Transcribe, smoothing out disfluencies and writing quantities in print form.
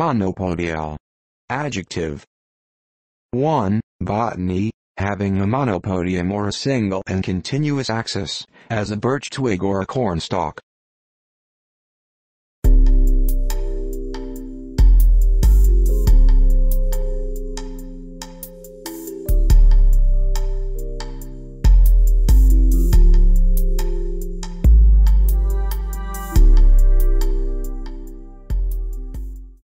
Monopodial. Adjective. 1. Botany, having a monopodium or a single and continuous axis, as a birch twig or a cornstalk.